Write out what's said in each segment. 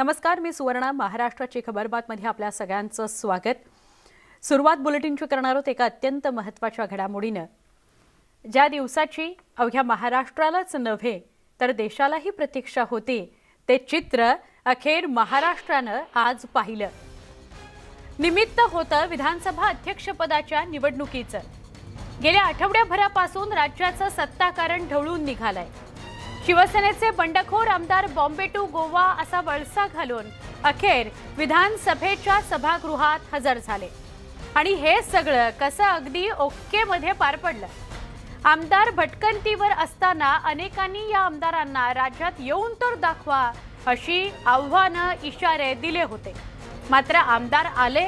नमस्कार, मी सुवर्णा. महाराष्ट्राची खबर बातमध्ये आपल्या सगळ्यांचं स्वागत. सुरुवात बुलेटिनची करणार आहोत एका अत्यंत महत्त्वाच्या घडामोडीने, ज्या दिवसाची अवघ्या महाराष्ट्रालाच नव्हे तर देशालाही प्रतीक्षा होती ते चित्र अखेर महाराष्ट्राने आज पाहिलं. निमित्त होतं विधानसभा अध्यक्षपदाच्या निवडणुकीचं. गेल्या आठवड्याभरापासून राज्याचं सत्ताकारण ढवळून निघालंय. शिवसेनेचे बंडखोर आमदार बॉम्बे टू गोवा असा वळसा घालून अखेर विधानसभेच्या सभागृहात हजर झाले आणि हे सगळं कसं अगदी ओक्केमध्ये पार पडलं. आमदार भटकंतीवर असताना अनेकांनी या आमदारांना राज्यात येऊन तर दाखवा अशी आव्हानं, इशारे दिले होते. मात्र आमदार आले,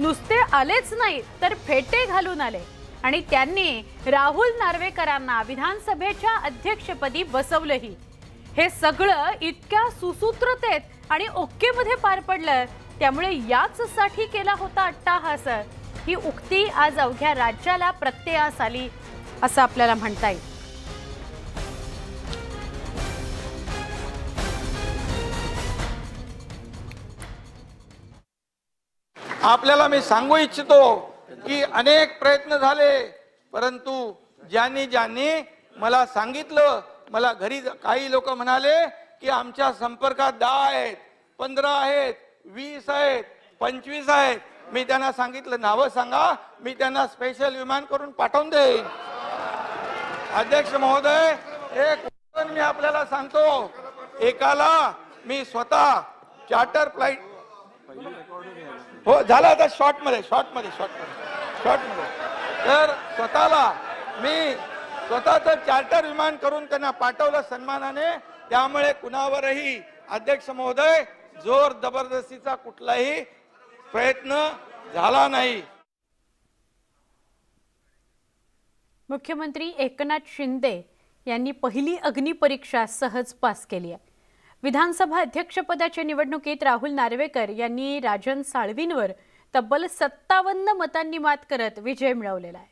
नुसते आलेच नाही तर फेटे घालून आले आणि त्यांनी राहुल नार्वेकरांना विधानसभेच्या अध्यक्षपदी बसवलंही. हे सगळं इतक्या सुसूत्रतेत आणि ओक्केमध्ये पार पडलं. त्यामुळे याचसाठी केला होता अट्टाहास, ही उक्ती आज अवघ्या राज्याला प्रत्ययास आली असं आपल्याला म्हणता येईल. आपल्याला मी सांगू इच्छितो की अनेक प्रयत्न झाले, परंतु ज्यांनी ज्यांनी मला सांगितलं, मला घरी काही लोक म्हणाले की आमच्या संपर्कात 10 आहेत, 15 आहेत, 20 आहेत, 25 आहेत. मी त्यांना सांगितलं नावं सांगा, मी त्यांना स्पेशल विमान करून पाठवून देईन. अध्यक्ष महोदय, एक उदाहरण मी आपल्याला सांगतो. एकाला मी स्वतः चार्टर फ्लाईट हो झाला होता शॉर्ट मध्ये तर स्वतःचं चार्टर विमान करून त्यांना पाठवलं सन्मानाने. त्यामुळे कुणावरही अध्यक्ष महोदय जोर जबरदस्तीचा कुठलाही प्रयत्न झाला नाही. मुख्यमंत्री एकनाथ शिंदे यांनी पहिली अग्निपरीक्षा सहज पास केली आहे. विधानसभा अध्यक्षपदाच्या निवडणुकीत राहुल नार्वेकर यांनी राजन साळवींवर तब्बल 57 मतांनी मात करत विजय मिळवलेला आहे.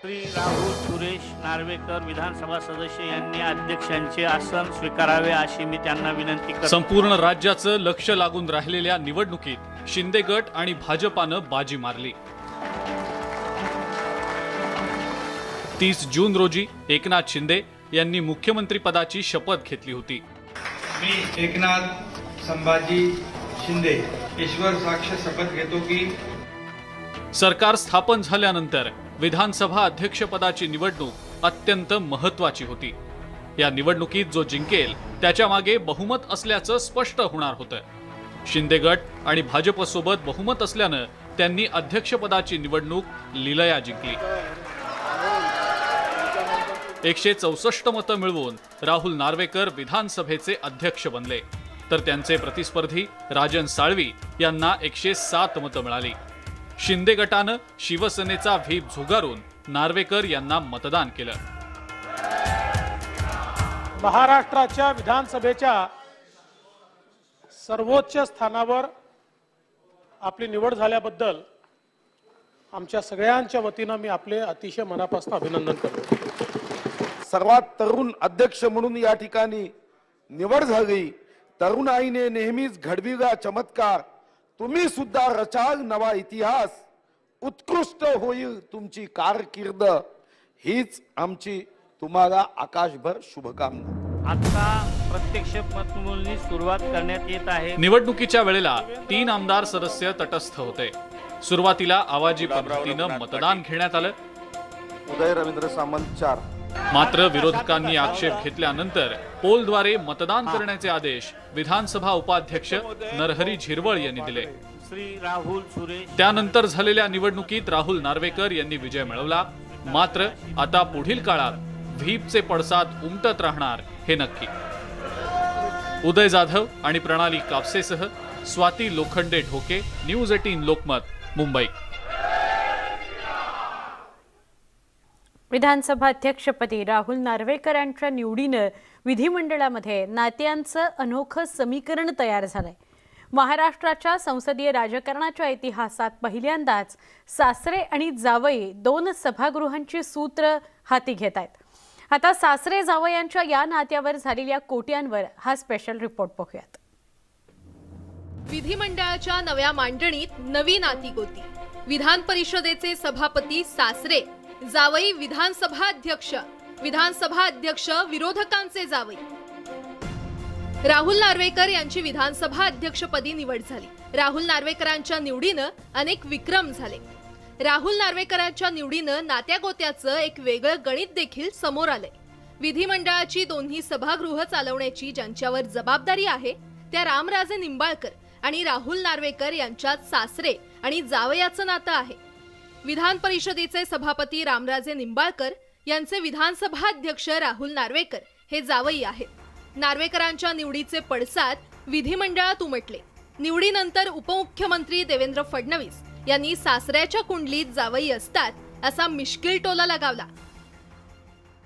श्री राहुल सुरेश नार्वेकर विधानसभा सदस्य यांनी अध्यक्षांचे आसन स्वीकारावे अशी मी त्यांना विनंती करतो. संपूर्ण राज्याचं लक्ष लागून राहिलेल्या निवडणुकीत शिंदे गट आणि भाजपानं बाजी मारली. 30 जून रोजी एकनाथ शिंदे यांनी मुख्यमंत्री पदाची शपथ घेतली होती. मी एकनाथ संभाजी शिंदे ईश्वर साक्ष शपथ घेतो की सरकार स्थापन झाल्यानंतर विधानसभा अध्यक्षपदाची निवडणूक अत्यंत महत्त्वाची होती. या निवडणुकीत जो जिंकेल त्याच्या मागे बहुमत असल्याचं स्पष्ट होणार होतं. शिंदे गट आणि भाजपसोबत बहुमत असल्यानं त्यांनी अध्यक्षपदाची निवडणूक लिलया जिंकली. 164 मतं मिळवून राहुल नार्वेकर विधानसभेचे अध्यक्ष बनले, तर त्यांचे प्रतिस्पर्धी राजन साळवी यांना 107 मतं मिळाली. शिंदे गटानं शिवसेनेचा व्हीप झुगारून नार्वेकर यांना मतदान केलं. महाराष्ट्राच्या विधानसभेच्या सर्वोच्च स्थानावर आपली निवड झाल्याबद्दल आमच्या सगळ्यांच्या वतीनं मी आपले अतिशय मनापासून अभिनंदन करतो. सर्वात तरुण अध्यक्ष म्हणून या ठिकाणी निवड झाली. तरुणाईने नेहमीच घडविला चमत्कार. तुम्ही सुद्धा रचाल नवा इतिहास. उत्कृष्ट होईल तुमची कारकीर्द. हीच आमची तुम्हाला आकाशभर शुभकामना. आता प्रत्यक्ष मतमोजणी सुरुवात करण्यात येत आहे. निवडणुकीच्या वेळेला 3 आमदार सदस्य तटस्थ होते. सुरुवातीला आवाजी पद्धतीनं मतदान घेण्यात आलं. उदय रवींद्र सामंत 4. मात्र विरोधकांनी आक्षेप घेतल्यानंतर पोलद्वारे मतदान करण्याचे आदेश विधानसभा उपाध्यक्ष नरहरी झिरवळ यांनी दिले. त्यानंतर झालेल्या निवडणुकीत राहुल नार्वेकर यांनी विजय मिळवला. मात्र आता पुढील काळात व्हीपचे पडसाद उमटत राहणार हे नक्की. उदय जाधव आणि प्रणाली कापसेसह स्वाती लोखंडे ढोके, न्यूज 18 लोकमत, मुंबई. विधानसभा अध्यक्षपदी राहुल नार्वेकर यांच्या निवडीनं विधिमंडळामध्ये नात्यांचं अनोखं समीकरण तयार झालंय. महाराष्ट्राच्या संसदीय राजकारणाच्या इतिहासात पहिल्यांदाच सासरे आणि जावई 2 सभागृहांची सूत्र हाती घेत आहेत. आता सासरे जावयांच्या या नात्यावर झालेल्या कोट्यांवर हा स्पेशल रिपोर्ट बघूयात। विधिमंडळाच्या नव्या मांडणीत नवी नातीगोती। विधान परिषदेचे सभापती सासरे, जावई विधानसभा अध्यक्ष, विधानसभा अध्यक्ष विरोधकांचे जावई। राहुल नार्वेकर यांची विधानसभा अध्यक्षपदी निवड झाली। राहुल नार्वेकरांच्या निवडीने अनेक विक्रम झाले। राहुल नार्वेकरांच्या निवडीने नात्यागोत्याचं एक वेगळं गणित देखील समोर आले। विधिमंडळाची दोन्ही सभागृह चालवण्याची ज्यांच्यावर जबाबदारी आहे त्या रामराजे निंबाळकर आणि राहुल नार्वेकर यांच्यात सासरे आणि जावयाचं नातं आहे। विधान परिषदेचे सभापती रामराजे निंबाळकर यांचे विधानसभा अध्यक्ष राहुल नार्वेकर हे जावई आहेत। नार्वेकरांच्या निवडीचे पडसाद विधिमंडळात उमटले। निवडीनंतर उपमुख्यमंत्री देवेंद्र फडणवीस यांनी सासऱ्याच्या कुंडलीत जावई असतात असा मिश्किल टोला लगावला।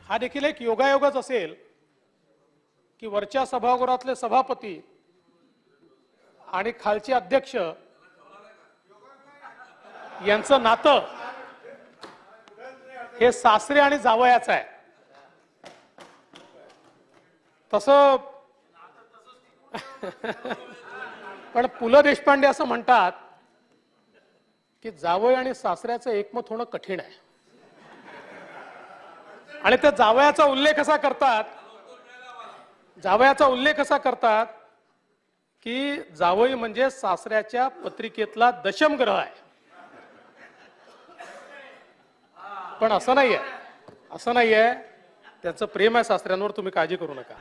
हा देखील एक योगायोगच असेल की वरच्या सभागृहातले सभापती आणि खालचे अध्यक्ष यांचं नातं हे सासरे आणि जावयाचं आहे। तसं पण पु ल देशपांडे असं म्हणतात की जावई आणि सासऱ्याचं एकमत होणं कठीण आहे। आणि त्या जावयाचा उल्लेख असा करतात की जावई म्हणजे सासऱ्याच्या पत्रिकेतला दशमग्रह आहे। पण असं नाहीये त्यांचं प्रेम आहे सासऱ्यांवर, तुम्ही काळजी करू नका।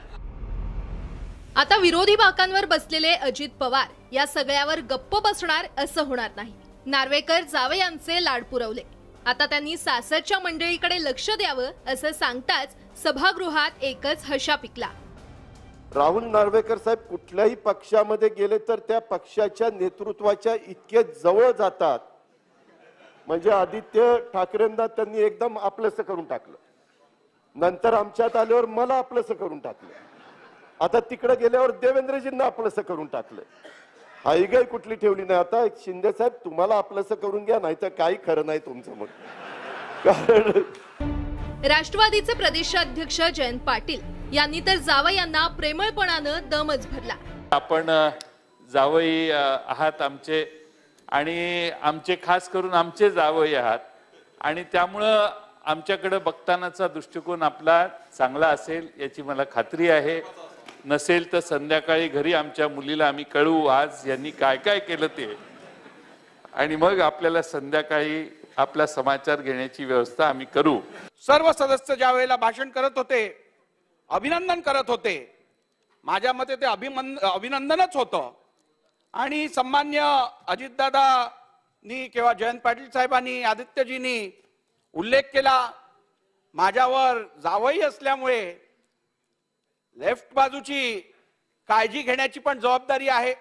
आता विरोधी बाकांवर बसलेले अजित पवार या सगळ्यावर गप्प बसणार असं होणार नाही। नार्वेकर जावयांचे लाड पुरवले, आता त्यांनी सासरच्या मंडळीकडे लक्ष द्यावं असं सांगताच सभागृहात एकच हशा पिकला। राहुल नार्वेकर साहेब कुठल्याही पक्षामध्ये गेले तर त्या पक्षाच्या नेतृत्वाच्या इतके जवळ जातात, म्हणजे आदित्य ठाकरेंना त्यांनी एकदम आपलंसं करून टाकलं, नंतर आमच्यात आल्यावर मला आपलंसं करून टाकलं, आता तिकडे गेल्यावर देवेंद्रजींना आपलंसं करून टाकलं। हाईगाई कुठली ठेवली नाही। आता शिंदे साहेब तुम्हाला आपलंसं करून घ्या, नाही तर काही खरं नाही तुमचं मग कारण। राष्ट्रवादीचे प्रदेशाध्यक्ष जयंत पाटील यांनी तर जावयांना प्रेमळपणानं दमच भरला। आपण जावई आहात आमचे आणि आमचे खास करून आमचे जावई आहात आणि त्यामुळं आमच्याकडे बघतानाचा दृष्टिकोन आपला चांगला असेल याची मला खात्री आहे। नसेल तर संध्याकाळी घरी आमच्या मुलीला आम्ही कळवू आज यांनी काय काय केलं ते, आणि मग आपल्याला संध्याकाळी आपला समाचार घेण्याची व्यवस्था आम्ही करू। सर्व सदस्य ज्या वेळेला भाषण करत होते, अभिनंदन करत होते, माझ्या मते ते अभिनंदनच होतं। आणि सन्मान्य अजितदादांनी किंवा जयंत पाटील साहेबांनी आदित्यजींनी उल्लेख केला, माझ्यावर जावई असल्यामुळे लेफ्ट बाजूची काळजी घेण्याची पण जबाबदारी आहे,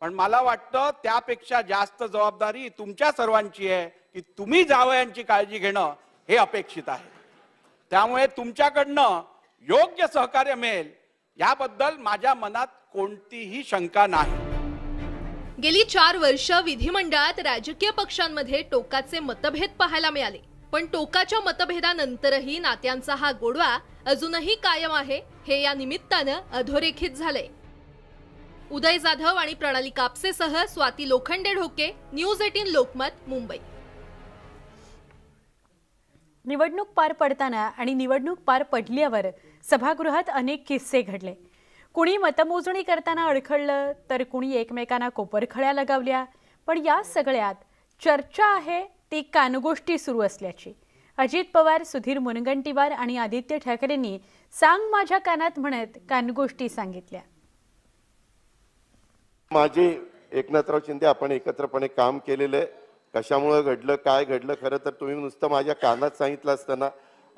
पण मला वाटतं त्यापेक्षा जास्त जबाबदारी तुमच्या सर्वांची आहे की तुम्ही जावयांची काळजी घेणं हे अपेक्षित आहे। त्यामुळे तुमच्याकडनं योग्य सहकार्य मिळेल याबद्दल माझ्या मनात कोणतीही शंका नाही। गेली 4 वर्ष विधिमंडळात राजकीय पक्षांमध्ये टोकाचे मतभेद पाहायला मिळाले, पण टोकाच्या मतभेदानंतरही नात्यांचा हा गोडवा अजूनही कायम आहे हे या निमित्तानं अधोरेखित झाले। उदय जाधव आणि प्रणाली कापसेसह स्वाती लोखंडे ढोके, न्यूज 18 लोकमत, मुंबई। निवडणूक पार पडताना आणि निवडणूक पार पडल्यावर सभागृहात अनेक किस्से घडले। कुणी मतमोजणी करताना अडखळलं तर कुणी एकमेकांना कोपरखळ्या लगावल्या, पण या सगळ्यात चर्चा आहे ती कानगोष्टी सुरू असल्याची। अजित पवार, सुधीर मुनगंटीवार आणि आदित्य ठाकरेंनी सांग माझ्या कानात म्हणत कानगोष्टी सांगितल्या। माझे एकनाथराव शिंदे आपण एकत्रपणे काम केलेलं, कशामुळे घडलं काय घडलं खरं तर तुम्ही नुसतं माझ्या कानात सांगितलं असताना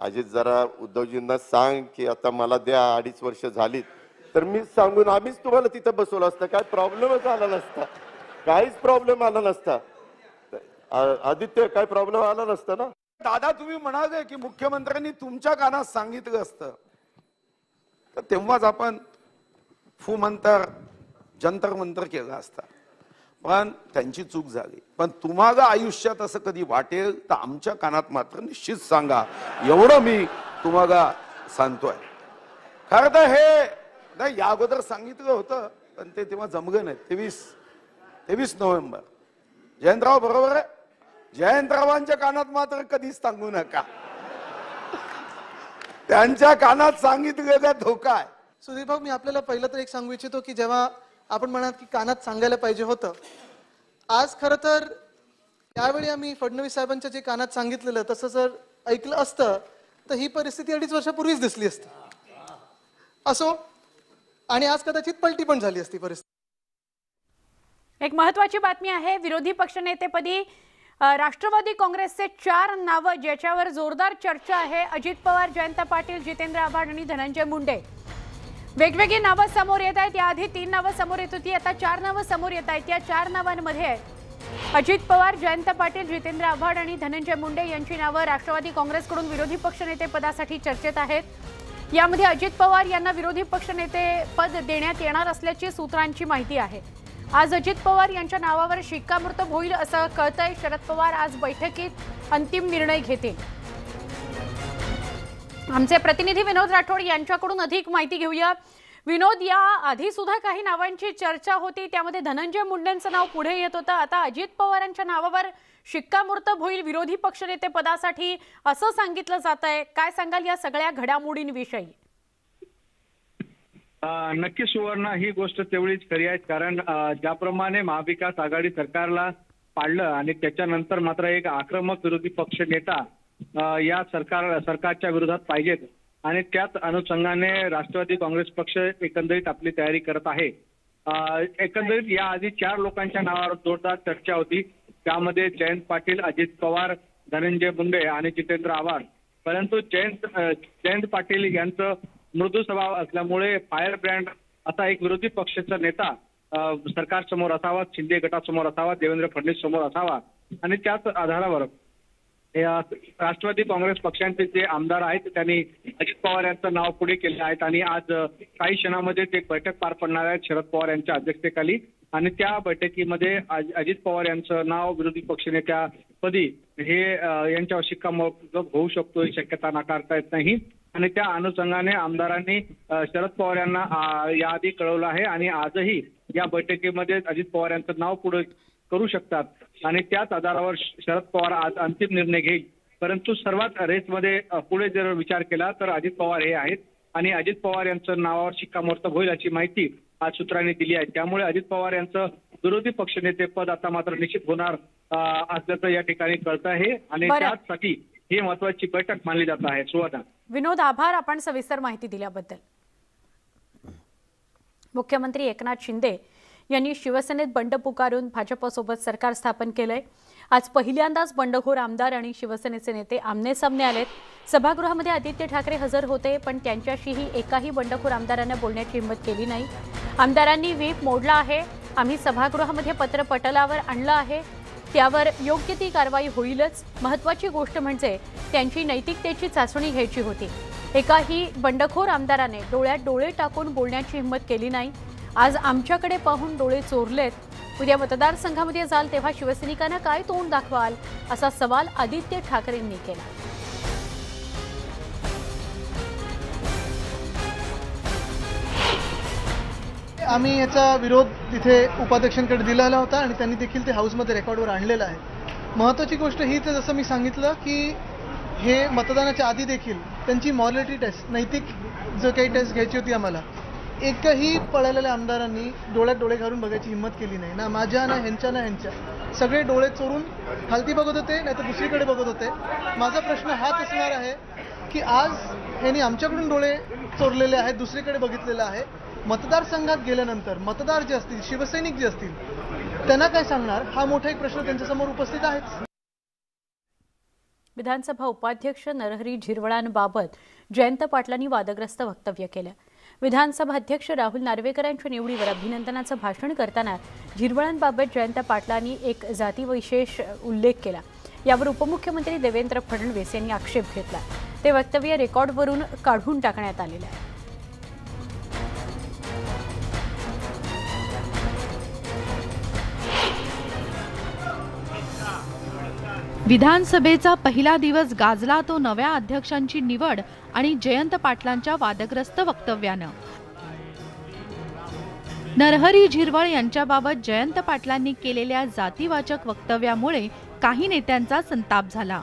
अजित जरा उद्धवजींना सांग की आता मला द्या 2.5 वर्ष झालीत तर मी सांगून आम्हीच तुम्हाला तिथं बसवलं असतं, काय प्रॉब्लेमच आला नसता, काहीच प्रॉब्लेम आला नसता। आदित्य काय प्रॉब्लेम आला नसता ना दादा, तुम्ही म्हणाले की मुख्यमंत्र्यांनी तुमच्या कानात सांगितलं असतं तर तेव्हाच आपण फू मंतर जंतर मंतर केला असता, पण त्यांची चूक झाली। पण तुम्हाला आयुष्यात असं कधी वाटेल तर आमच्या कानात मात्र निश्चित सांगा, एवढं मी तुम्हाला सांगतोय। खरं तर हे नाही या अगोदर सांगितलं होतं पण ते तेव्हा जमलं नाही। 23 नोव्हेंबर जयंतराव बरोबर आहे। जयंतरावांच्या कानात मात्र कधीच सांगू नका, त्यांच्या कानात सांगितलेला धोका आहे। सुधीर भाऊ, मी आपल्याला पहिलं तर एक सांगू इच्छितो की जेव्हा आपण म्हणत की कानात सांगायला पाहिजे होतं, आज खरं तर त्यावेळी आम्ही फडणवीस साहेबांच्या जे कानात सांगितलेलं तसं जर ऐकलं असतं तर ही परिस्थिती 2.5 वर्षापूर्वीच दिसली असती। असो, आणि आज कदाचित पलटी पण झाली असती परिस्थिती। एक महत्त्वाची बातमी आहे, विरोधी पक्षनेतेपदी राष्ट्रवादी काँग्रेसचे 4 नावं ज्याच्यावर जोरदार चर्चा आहे। अजित पवार, जयंत पाटील, जितेंद्र आव्हाड आणि धनंजय मुंडे, वेगवेगळी नावं समोर येत आहेत। याआधी 3 नावं समोर येत होती, आता 4 नावं समोर येत आहेत। या 4 नावांमध्ये अजित पवार, जयंत पाटील, जितेंद्र आव्हाड आणि धनंजय मुंडे यांची नावं राष्ट्रवादी काँग्रेसकडून विरोधी पक्षनेतेपदासाठी चर्चेत आहेत। यामध्ये अजित पवार यांना विरोधी पक्षनेतेपद देण्यात येणार असल्याची सूत्रांची माहिती आहे। आज अजित पवार यांच्या नावावर शिक्कामोर्तब होईल असं कळतंय। शरद पवार आज बैठकीत अंतिम निर्णय घेतील। आमचे प्रतिनिधी विनोद राठोड यांच्याकडून अधिक माहिती घेऊया। विनोद, या आधी सुद्धा काही नावांची चर्चा होती, त्यामध्ये धनंजय मुंडेंचं नाव पुढे येत होतं, आता अजित पवारांच्या नावावर शिक्कामोर्तब होईल विरोधी पक्षनेते पदासाठी असं सांगितलं जात आहे। काय सांगाल या सगळ्या घडामोडींविषयी? नक्की सुवर्ण, ही गोष्ट तेवढीच खरी आहे, कारण ज्याप्रमाणे महाविकास आघाडी सरकारला पाडलं आणि त्याच्यानंतर मात्र एक आक्रमक विरोधी पक्ष नेता या सरकारच्या विरोधात पाहिजेत आणि त्याच अनुषंगाने राष्ट्रवादी काँग्रेस पक्ष एकंदरीत आपली तयारी करत आहे। एकंदरीत याआधी 4 लोकांच्या नावावर जोरदार चर्चा होती, त्यामध्ये जयंत पाटील, अजित पवार, धनंजय मुंडे आणि जितेंद्र आव्हाड, परंतु जयंत पाटील यांचं मृदू स्वभाव असल्यामुळे फायर ब्रँड असा एक विरोधी पक्षाचा नेता सरकारसमोर असावा, शिंदे गटासमोर असावा, देवेंद्र फडणवीस समोर असावा आणि त्याच आधारावर राष्ट्रवादी काँग्रेस पक्षांचे जे आमदार आहेत त्यांनी अजित पवार यांचं नाव पुढे केलं आहे आणि आज काही क्षणामध्ये ते बैठक पार पडणार आहे शरद पवार यांच्या अध्यक्षतेखाली आणि त्या बैठकीमध्ये अजित पवार यांचं नाव विरोधी पक्षनेत्यापदी हे यांच्यावर शिक्कामोर्तब होऊ शकतो ही शक्यता नाकारता येत नाही आणि त्या अनुषंगाने आमदारांनी शरद पवार यांना याआधी कळवलं आहे आणि आजही या बैठकीमध्ये अजित पवार यांचं नाव पुढे करू शकतात आणि त्याच आधारावर शरद पवार आज अंतिम निर्णय घेईल। परंतु सर्वात रेसमध्ये पुढे जर विचार केला तर अजित पवार हे आहेत आणि अजित पवार यांचं नावावर शिक्कामोर्तब होईल अशी माहिती आज सूत्रांनी दिली आहे, त्यामुळे अजित पवार यांचं विरोधी पक्षनेतेपद आता मात्र निश्चित होणार असल्याचं या ठिकाणी कळत आहे आणि त्याचसाठी ही महत्वाची बैठक मानली जात आहे। सुवर्णा, विनोद आभार आपण सविस्तर माहिती दिल्याबद्दल। मुख्यमंत्री एकनाथ शिंदे यांनी शिवसेनेत बंड पुकारून भाजपसोबत सरकार स्थापन केलंय। आज पहिल्यांदाच बंडखोर आमदार आणि शिवसेनेचे नेते आमने सामने आलेत। सभागृहामध्ये आदित्य ठाकरे हजर होते पण त्यांच्याशीही एकाही बंडखोर आमदारांना बोलण्याची हिंमत केली नाही। आमदारांनी व्हीप मोडला आहे, आम्ही सभागृहामध्ये पत्र पटलावर आणलं आहे, त्यावर योग्य ती कारवाई होईलच। महत्त्वाची गोष्ट म्हणजे त्यांची नैतिकतेची चाचणी घ्यायची होती। एकाही बंडखोर आमदाराने डोळ्यात डोळे टाकून बोलण्याची हिंमत केली नाही। आज आमच्याकडे पाहून डोळे चोरलेत, उद्या मतदारसंघामध्ये जाल तेव्हा शिवसैनिकांना काय तोंड दाखवाल असा सवाल आदित्य ठाकरेंनी केला। आम्ही याचा विरोध तिथे उपाध्यक्षांकडे दिलेला होता आणि त्यांनी देखील ते हाऊसमध्ये रेकॉर्डवर आणलेलं आहे। महत्त्वाची गोष्ट ही तर जसं मी सांगितलं की हे मतदानाच्या आधी देखील त्यांची मॉरॅलिटी टेस्ट, नैतिक जो काही टेस्ट घ्यायची होती आम्हाला, एकही पळालेल्या आमदारांनी डोळ्यात डोळे घालून बघायची हिंमत केली नाही, ना माझ्या ना ह्यांच्या ना ह्यांच्या, सगळे डोळे चोरून खालती बघत होते नाही तर दुसरीकडे बघत होते। माझा प्रश्न हाच असणार आहे की आज ह्यांनी आमच्याकडून डोळे चोरलेले आहेत, दुसरीकडे बघितलेलं आहे। मतदारसंघात गेल्यानंतर मतदार जे असतील, शिवसैनिक जे असतील त्यांना काय सांगणार हा मोठा एक प्रश्न त्यांच्यासमोर उपस्थित आहेच। विधानसभा उपाध्यक्ष नरहरी झिरवळांबाबत जयंत पाटलांनी वादग्रस्त वक्तव्य केलं। विधानसभा अध्यक्ष राहुल नार्वेकर यांच्या निवडीवर अभिनंदनाचं भाषण करताना झिरवळांबाबत जयंत पाटलांनी एक जातीविशेष उल्लेख केला। यावर उपमुख्यमंत्री देवेंद्र फडणवीस यांनी आक्षेप घेतला। ते वक्तव्य रेकॉर्डवरून काढून टाकण्यात आलेलं आहे। विधानसभेचा पहिला दिवस गाजला तो नव्या अध्यक्षांची निवड आणि जयंत पाटलांच्या वादग्रस्त वक्तव्याने। नरहरी झिरवळ यांच्याबाबत जयंत पाटलांनी केलेल्या जातीवाचक वक्तव्यामुळे काही नेत्यांचा संताप झाला।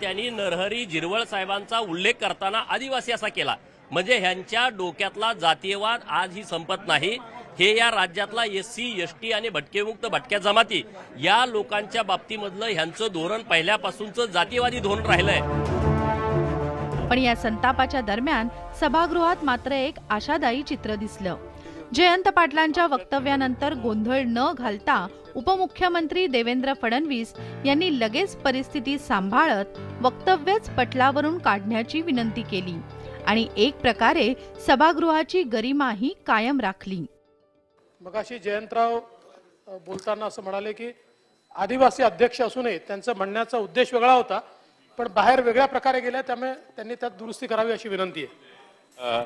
त्यांनी नरहरी झिरवळ साहेबांचा उल्लेख करताना आदिवासी असा केला, म्हणजे ह्यांच्या डोक्यातला जातीयवाद आज ही संपत नाही। हे या राज्यातला एससी एसटी आणि भटकेमुक्त भटक्या जमाती या लोकांच्या बाबतीमधलं ह्यांचं धोरण पहिल्यापासूनचं जातीवादी धोरण राहिलंय। पण या संतापाच्या दरम्यान सभागृहात मात्र एक आशादायी चित्र दिसलं। जयंत पाटलांच्या वक्तव्यानंतर गोंधळ न घालता उपमुख्यमंत्री देवेंद्र फडणवीस यांनी लगेच परिस्थिती सांभाळत वक्तव्यच पटलावरून काढण्याची विनंती केली आणि एक प्रकारे सभागृहाची गरिमा ही कायम राखली। मगाशी जयंतराव बोलताना असं म्हणाले की आदिवासी अध्यक्ष असूनही त्यांचा म्हणण्याचा उद्देश वेगळा होता, पण बाहेर वेगळ्या प्रकारे गेला, त्यामुळे त्यांनी त्यात दुरुस्ती करावी अशी विनंती आहे।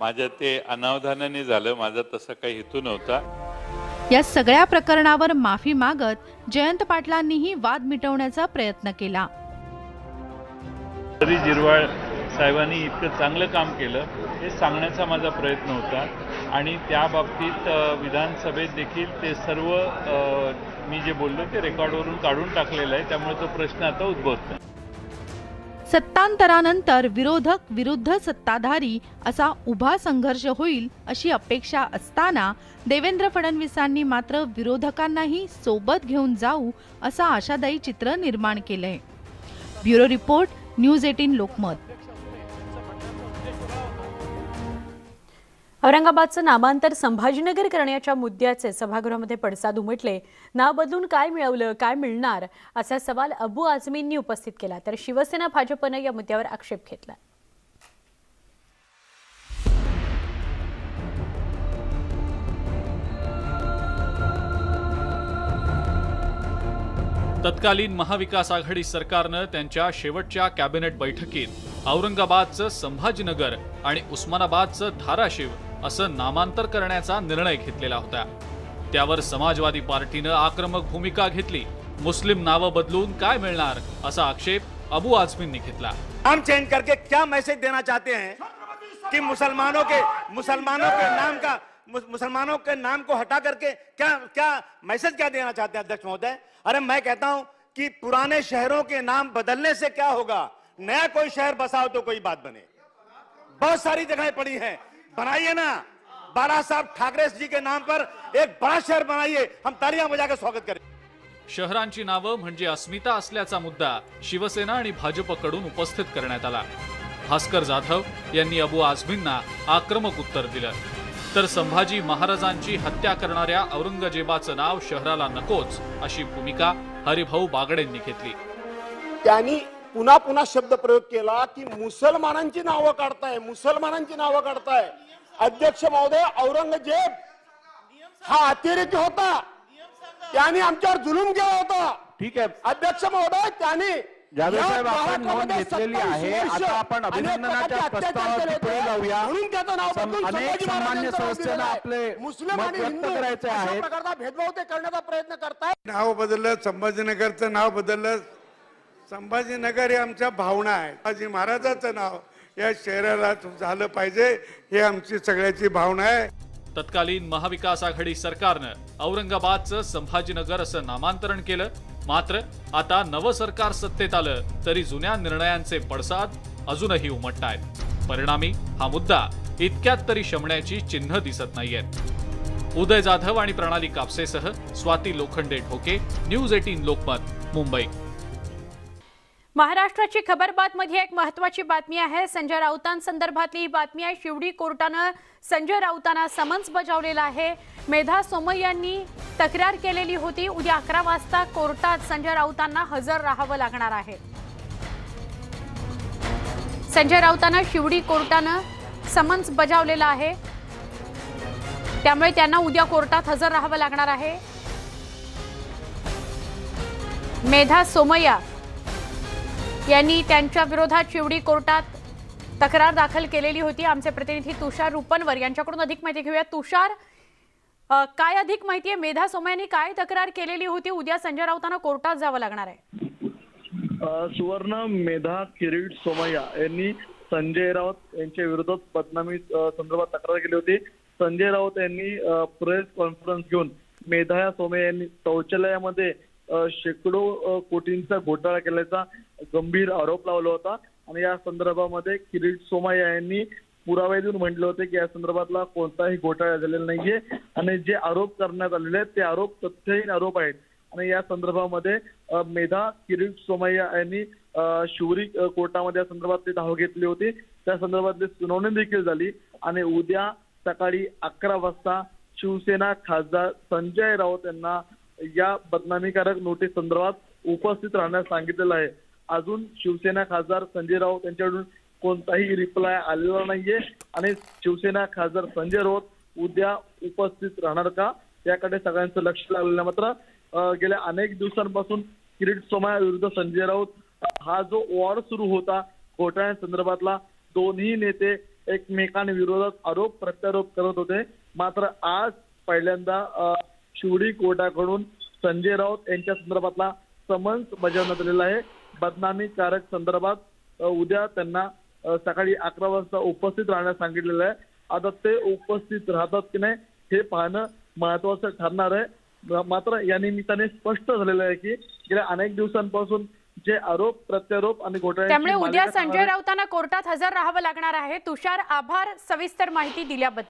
माझ्या ते अनावधानाने झालं, माझा तसा काही हेतू नव्हता। या सगळ्या प्रकरणावर माफी मागत जयंत पाटलांनीही वाद मिटवण्याचा प्रयत्न केला। तरी जिरवाळ साहेबांनी इतकं चांगलं काम केलं हे सांगण्याचा माझा प्रयत्न होता आणि त्या बाबतीत विधानसभेत देखील ते सर्व मी जे बोललो ते रेकॉर्डवरून काढून टाकलेलं आहे, त्यामुळे तो प्रश्न आता उद्भवतो। सत्तांतरानंतर विरोधक विरुद्ध सत्ताधारी असा उभा संघर्ष होईल अशी अपेक्षा असताना देवेंद्र फडणवीसांनी मात्र विरोधकांनाही सोबत घेऊन जाऊ असा आशादायी चित्र निर्माण केलंय। Bureau report, news 18 Lokmat. औरंगाबादचं नामांतर संभाजीनगर करण्याच्या मुद्द्याचे सभागृहामध्ये पडसाद उमटले। नाव बदलून काय मिळवलं, काय मिळणार असा सवाल अबू आजमींनी उपस्थित केला, तर शिवसेना भाजपने या मुद्द्यावर आक्षेप घेतला। तत्कालीन महाविकास आघाडी सरकारनं त्यांच्या शेवटच्या कॅबिनेट बैठकीत औरंगाबादचं संभाजीनगर आणि उस्मानाबादचं धाराशिव असं नामांतर करण्याचा निर्णय घेतलेला होता। त्यावर समाजवादी पार्टीनं आक्रमक भूमिका घेतली। मुस्लिम नावं बदलून काय मिळणार असा आक्षेप अबू आजमींनी घेतला। नाम चेंज करके क्या मैसेज देना चाहते हैं कि मुसलमानों के नाम का मुसलमानों के नाम को हटा करके क्या मैसेज क्या देना चाहते हैं अध्यक्ष महोदय? अरे मैं कहता हूं कि पुराने शहरों के नाम बदलने से क्या होगा, नया कोई शहर बसाओ तो कोई बात बने। बहुत सारी जगहें पड़ी हैं, बनाइए ना। बाला साहब ठाकरे जी के नाम पर एक बड़ा शहर बनाइए, हम तालियां बजा के स्वागत करें। शहरांची नावं म्हणजे अस्मिता असल्याचा मुद्दा शिवसेना आणि भाजपकडून उपस्थित करण्यात आला। भास्कर जाधव यांनी अबू आझमींना आक्रमक उत्तर दिलं, तर संभाजी महाराजांची हत्या करणाऱ्या औरंगजेबाचं नाव शहराला नकोच अशी भूमिका हरी भाऊ बागडेंनी घेतली। त्यांनी पुन्हा पुन्हा शब्द प्रयोग केला की मुसलमानांची नावं काढताय, मुसलमानांची नावं काढताय। अध्यक्ष महोदय, औरंगजेब हा अतिरेकी होता, त्यांनी आमच्यावर जुलूम केला होता। ठीक आहे अध्यक्ष महोदय, त्यांनी संभाजीनगरचं नाव बदललं। संभाजीनगर हे आमच्या भावना आहे। संभाजी महाराजाचं नाव या शहराला झालं पाहिजे हे आमची सगळ्याची भावना आहे। तत्कालीन महाविकास आघाडी सरकारनं औरंगाबादचं संभाजीनगर असं नामांतरण केलं, मात्र आता नवं सरकार सत्तेत आलं तरी जुन्या निर्णयांचे पडसाद अजूनही उमटतायत। परिणामी हा मुद्दा इतक्यात तरी शमण्याची चिन्ह दिसत नाहीयेत। उदय जाधव आणि प्रणाली कापसेसह स्वाती लोखंडे ढोके, न्यूज 18 लोकमत, मुंबई। महाराष्ट्राची खबरबात मध्ये एक महत्त्वाची बातमी आहे। संजय राऊतांसंदर्भातली ही बातमी आहे। शिवडी कोर्टानं संजय राऊतांना समन्स बजावलेला आहे। मेधा सोमैयांनी तक्रार केलेली होती। उद्या 11 वाजता कोर्टात संजय राऊतांना हजर राहावं लागणार आहे। संजय राऊतांना शिवडी कोर्टानं समन्स बजावलेला आहे, त्यामुळे त्यांना उद्या कोर्टात हजर राहावं लागणार आहे। मेधा सोमैया यांनी त्यांच्या विरोधात शिवडी कोर्टात तक्रार दाखल केलेली होती। आमचे प्रतिनिधी तुषार रुपनवर यांच्याकडून अधिक माहिती घेऊया। तुषार, काय अधिक माहिती आहे? मेधा सोमय्यांनी काय तक्रार केलेली होती? उद्या संजय राऊतांना कोर्टात जावं लागणार आहे। सुवर्ण मेधा किरीट सोमैया यांनी संजय राउत यांच्या विरोधात बदनामी संदर्भात तक्रार केली होती। संजय राउत यांनी प्रेस कॉन्फरन्स घेऊन मेधा सोमैया यांनी शौचालयामध्ये शेकडो कोटींचा घोटाळा केल्याचा गंभीर आरोप लावला होता आणि या संदर्भामध्ये किरीट सोमैया यांनी पुरावे देऊन म्हटले होते की या संदर्भातला कोणताही घोटाळा झालेला नाहीये आणि जे आरोप करण्यात आलेले आहेत ते आरोप तथ्यहीन आरोप आहेत आणि या संदर्भामध्ये मेधा किरीट सोमैया यांनी शिवरी कोर्टामध्ये या संदर्भातली धाव घेतली होती। त्या संदर्भातली सुनावणी देखील झाली आणि उद्या सकाळी 11 वाजता शिवसेना खासदार संजय राउत यांना या बदनामीकारक नोटीस संदर्भात उपस्थित राहण्यास सांगितलेलं आहे। अजून शिवसेना खासदार संजय राउत यांच्याकडून कोणताही रिप्लाय आलेला नाहीये आणि शिवसेना खासदार संजय राउत उद्या उपस्थित राहणार का याकडे सगळ्यांचं लक्ष लागलेलं। मात्र गेल्या अनेक दिवसांपासून किरीट सोमैया विरुद्ध संजय राउत हा जो वॉर सुरू होता घोटाळ्यासंदर्भातला, दोन्ही नेते एकमेकांविरोधात आरोप प्रत्यारोप करत होते। मात्र आज पहिल्यांदा शिवडी कोर्टाकडून संजय राउत यांच्या संदर्भातला समन्स बजावण्यात आलेला आहे। बदनामीकारक संदर्भात उद्या त्यांना सकाळी 11 वाजता उपस्थित राहण्यास सांगितलेलं आहे। आता ते उपस्थित राहतात की नाही हे पाहणं महत्त्वाचं ठरणार आहे। मात्र या निमित्ताने स्पष्ट झालेलं आहे की गेल्या अनेक दिवसांपासून जे आरोप प्रत्यारोप आणि घोटाळे, त्यामुळे उद्या संजय राऊतांना कोर्टात हजर राहावं लागणार आहे। तुषार, आभार सविस्तर माहिती दिल्याबद्दल।